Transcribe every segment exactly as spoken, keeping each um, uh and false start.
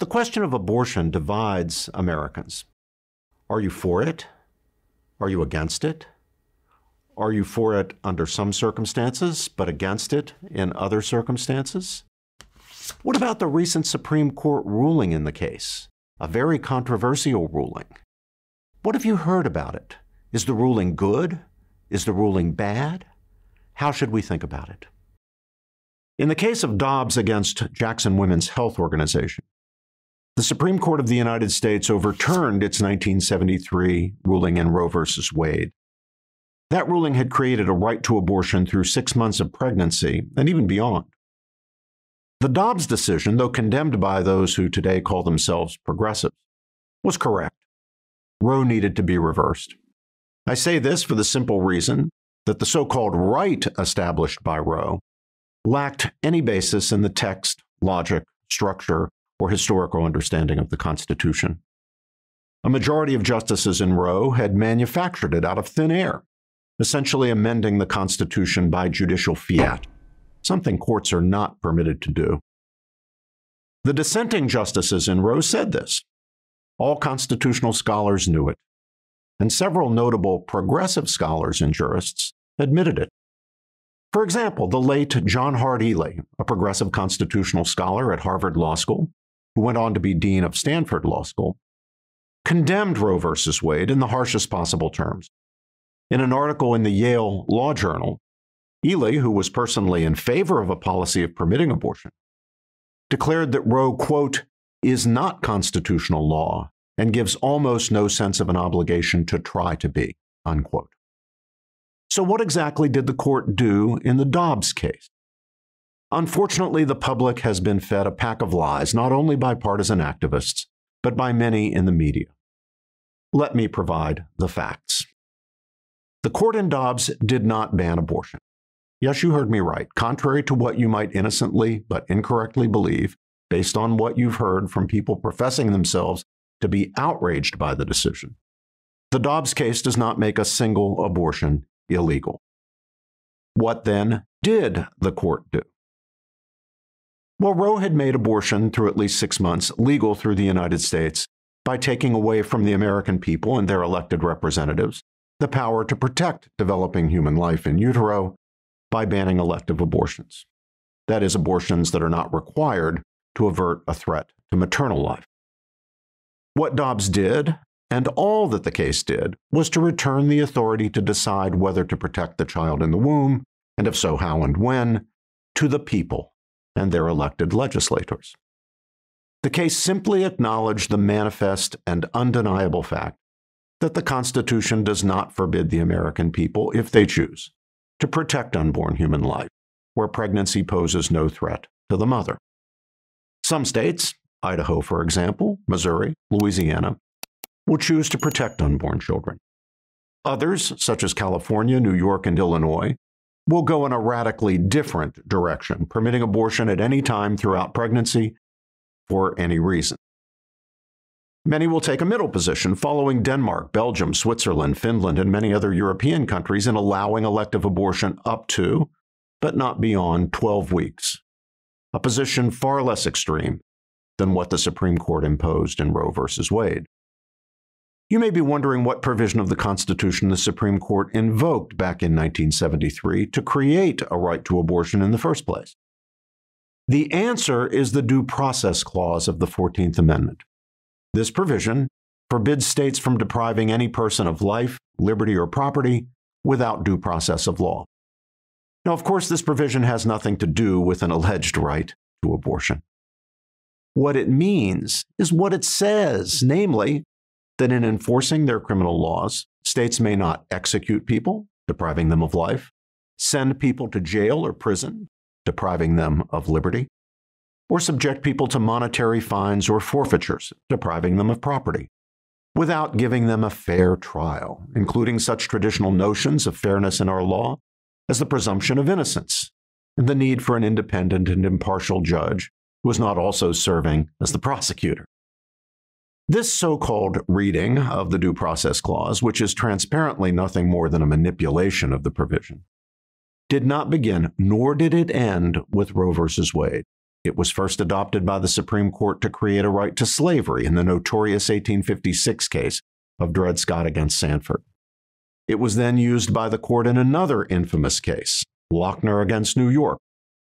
The question of abortion divides Americans. Are you for it? Are you against it? Are you for it under some circumstances, but against it in other circumstances? What about the recent Supreme Court ruling in the case? A very controversial ruling. What have you heard about it? Is the ruling good? Is the ruling bad? How should we think about it? In the case of Dobbs against Jackson Women's Health Organization, the Supreme Court of the United States overturned its nineteen seventy-three ruling in Roe v. Wade. That ruling had created a right to abortion through six months of pregnancy and even beyond. The Dobbs decision, though condemned by those who today call themselves progressives, was correct. Roe needed to be reversed. I say this for the simple reason that the so-called right established by Roe lacked any basis in the text, logic, structure, or historical understanding of the Constitution. A majority of justices in Roe had manufactured it out of thin air, essentially amending the Constitution by judicial fiat, something courts are not permitted to do. The dissenting justices in Roe said this. All constitutional scholars knew it, and several notable progressive scholars and jurists admitted it. For example, the late John Hart Ely, a progressive constitutional scholar at Harvard Law School, who went on to be dean of Stanford Law School, condemned Roe v. Wade in the harshest possible terms. In an article in the Yale Law Journal, Ely, who was personally in favor of a policy of permitting abortion, declared that Roe, quote, is not constitutional law and gives almost no sense of an obligation to try to be, unquote. So what exactly did the court do in the Dobbs case? Unfortunately, the public has been fed a pack of lies, not only by partisan activists, but by many in the media. Let me provide the facts. The court in Dobbs did not ban abortion. Yes, you heard me right. Contrary to what you might innocently but incorrectly believe, based on what you've heard from people professing themselves to be outraged by the decision, the Dobbs case does not make a single abortion illegal. What then did the court do? Well, Roe had made abortion through at least six months legal through the United States by taking away from the American people and their elected representatives the power to protect developing human life in utero by banning elective abortions. That is, abortions that are not required to avert a threat to maternal life. What Dobbs did, and all that the case did, was to return the authority to decide whether to protect the child in the womb, and if so, how and when, to the people and their elected legislators. The case simply acknowledged the manifest and undeniable fact that the Constitution does not forbid the American people, if they choose, to protect unborn human life, where pregnancy poses no threat to the mother. Some states, Idaho, for example, Missouri, Louisiana, will choose to protect unborn children. Others, such as California, New York, and Illinois, will go in a radically different direction, permitting abortion at any time throughout pregnancy for any reason. Many will take a middle position, following Denmark, Belgium, Switzerland, Finland, and many other European countries in allowing elective abortion up to, but not beyond, twelve weeks, a position far less extreme than what the Supreme Court imposed in Roe v. Wade. You may be wondering what provision of the Constitution the Supreme Court invoked back in nineteen seventy-three to create a right to abortion in the first place. The answer is the Due Process Clause of the fourteenth Amendment. This provision forbids states from depriving any person of life, liberty, or property without due process of law. Now, of course, this provision has nothing to do with an alleged right to abortion. What it means is what it says, namely, that in enforcing their criminal laws, states may not execute people, depriving them of life, send people to jail or prison, depriving them of liberty, or subject people to monetary fines or forfeitures, depriving them of property, without giving them a fair trial, including such traditional notions of fairness in our law as the presumption of innocence and the need for an independent and impartial judge who is not also serving as the prosecutor. This so-called reading of the Due Process Clause, which is transparently nothing more than a manipulation of the provision, did not begin, nor did it end, with Roe v. Wade, It was first adopted by the Supreme Court to create a right to slavery in the notorious eighteen fifty-six case of Dred Scott against Sanford. It was then used by the court in another infamous case, Lochner against New York,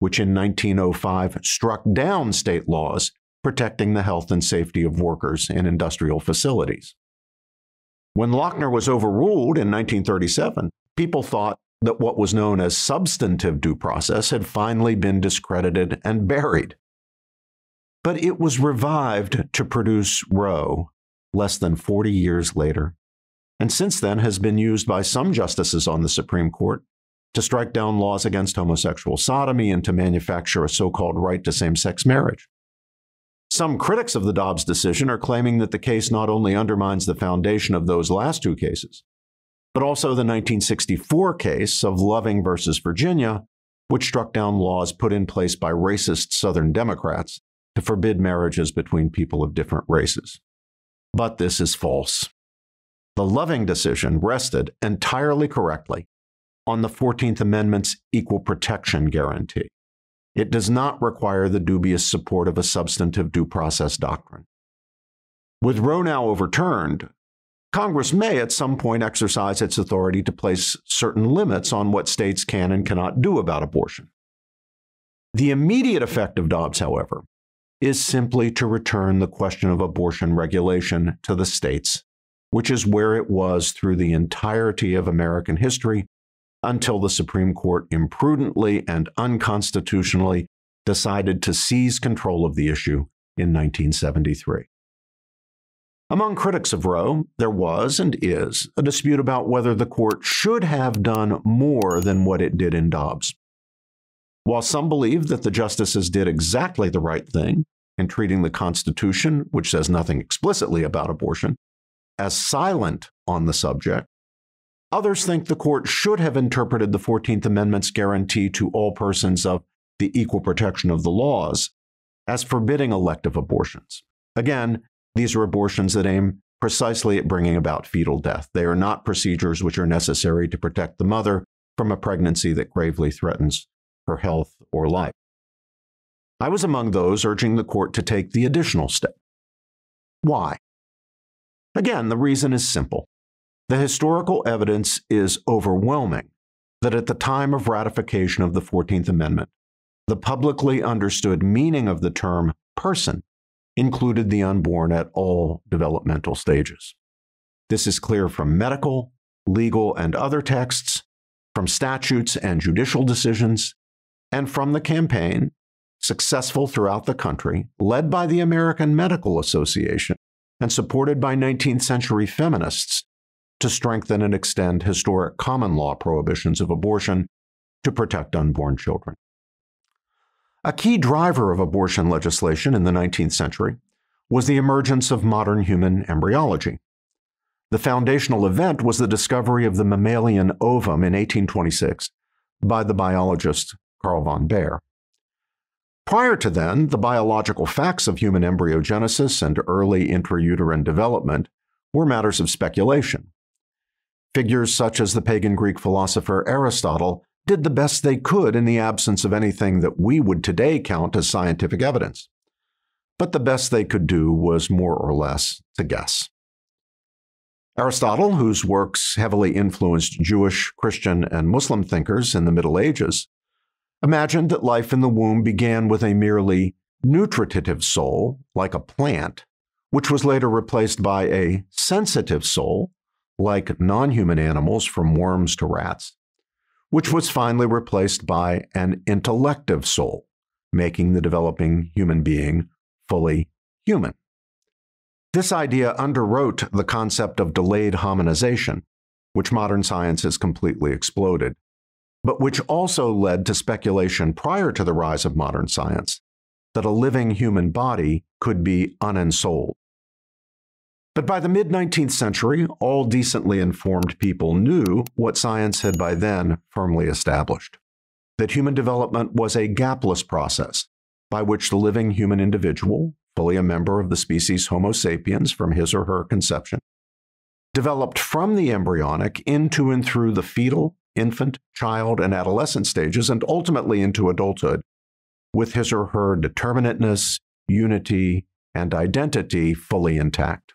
which in nineteen oh five struck down state laws protecting the health and safety of workers in industrial facilities. When Lochner was overruled in nineteen thirty-seven, people thought that what was known as substantive due process had finally been discredited and buried. But it was revived to produce Roe less than forty years later, and since then has been used by some justices on the Supreme Court to strike down laws against homosexual sodomy and to manufacture a so-called right to same-sex marriage. Some critics of the Dobbs decision are claiming that the case not only undermines the foundation of those last two cases, but also the nineteen sixty-four case of Loving versus Virginia, which struck down laws put in place by racist Southern Democrats to forbid marriages between people of different races. But this is false. The Loving decision rested entirely correctly on the fourteenth Amendment's equal protection guarantee. It does not require the dubious support of a substantive due process doctrine. With Roe now overturned, Congress may at some point exercise its authority to place certain limits on what states can and cannot do about abortion. The immediate effect of Dobbs, however, is simply to return the question of abortion regulation to the states, which is where it was through the entirety of American history until the Supreme Court imprudently and unconstitutionally decided to seize control of the issue in nineteen seventy-three. Among critics of Roe, there was and is a dispute about whether the court should have done more than what it did in Dobbs. While some believe that the justices did exactly the right thing in treating the Constitution, which says nothing explicitly about abortion, as silent on the subject, others think the court should have interpreted the fourteenth Amendment's guarantee to all persons of the equal protection of the laws as forbidding elective abortions. Again, these are abortions that aim precisely at bringing about fetal death. They are not procedures which are necessary to protect the mother from a pregnancy that gravely threatens her health or life. I was among those urging the court to take the additional step. Why? Again, the reason is simple. The historical evidence is overwhelming that at the time of ratification of the fourteenth Amendment, the publicly understood meaning of the term person included the unborn at all developmental stages. This is clear from medical, legal, and other texts, from statutes and judicial decisions, and from the campaign, successful throughout the country, led by the American Medical Association and supported by nineteenth century feminists to strengthen and extend historic common law prohibitions of abortion to protect unborn children. A key driver of abortion legislation in the nineteenth century was the emergence of modern human embryology. The foundational event was the discovery of the mammalian ovum in eighteen twenty-six by the biologist Carl von Baer. Prior to then, the biological facts of human embryogenesis and early intrauterine development were matters of speculation. Figures such as the pagan Greek philosopher Aristotle did the best they could in the absence of anything that we would today count as scientific evidence. But the best they could do was more or less to guess. Aristotle, whose works heavily influenced Jewish, Christian, and Muslim thinkers in the Middle Ages, imagined that life in the womb began with a merely nutritive soul, like a plant, which was later replaced by a sensitive soul, like non-human animals from worms to rats, which was finally replaced by an intellective soul, making the developing human being fully human. This idea underwrote the concept of delayed hominization, which modern science has completely exploded, but which also led to speculation prior to the rise of modern science that a living human body could be unensouled. But by the mid-nineteenth century, all decently informed people knew what science had by then firmly established, that human development was a gapless process by which the living human individual, fully a member of the species Homo sapiens from his or her conception, developed from the embryonic into and through the fetal, infant, child, and adolescent stages, and ultimately into adulthood, with his or her determinateness, unity, and identity fully intact.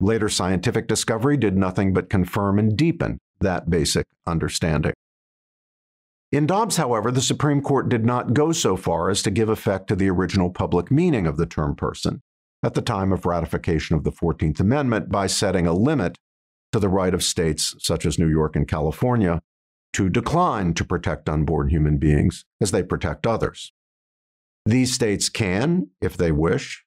Later scientific discovery did nothing but confirm and deepen that basic understanding. In Dobbs, however, the Supreme Court did not go so far as to give effect to the original public meaning of the term person at the time of ratification of the fourteenth Amendment by setting a limit to the right of states such as New York and California to decline to protect unborn human beings as they protect others. These states can, if they wish,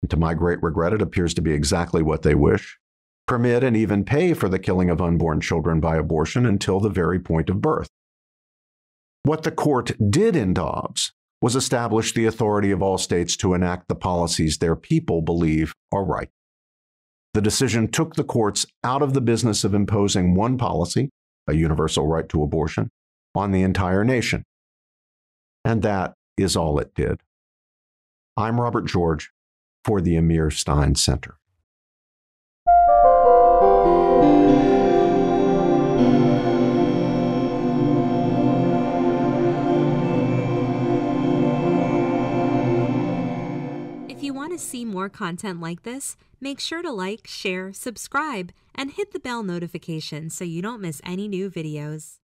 and to my great regret, it appears to be exactly what they wish, permit and even pay for the killing of unborn children by abortion until the very point of birth. What the court did in Dobbs was establish the authority of all states to enact the policies their people believe are right. The decision took the courts out of the business of imposing one policy, a universal right to abortion, on the entire nation. And that is all it did. I'm Robert George for the Emir Stein Center. If you want to see more content like this, make sure to like, share, subscribe, and hit the bell notification so you don't miss any new videos.